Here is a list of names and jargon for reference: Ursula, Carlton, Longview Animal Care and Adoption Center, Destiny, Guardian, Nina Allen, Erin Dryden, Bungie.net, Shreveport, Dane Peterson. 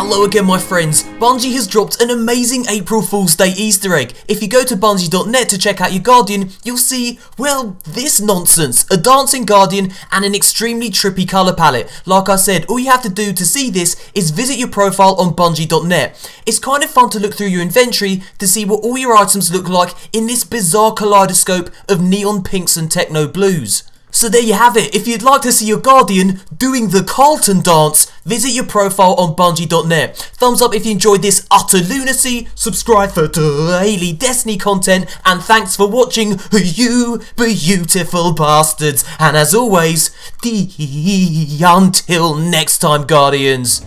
Hello again my friends, Bungie has dropped an amazing April Fool's Day Easter egg. If you go to Bungie.net to check out your Guardian, you'll see, well, this nonsense. A dancing Guardian and an extremely trippy colour palette. Like I said, all you have to do to see this is visit your profile on Bungie.net. It's kind of fun to look through your inventory to see what all your items look like in this bizarre kaleidoscope of neon pinks and techno blues. So there you have it, if you'd like to see your Guardian doing the Carlton dance, visit your profile on Bungie.net. Thumbs up if you enjoyed this utter lunacy, subscribe for daily Destiny content, and thanks for watching, you beautiful bastards. And as always, until next time Guardians.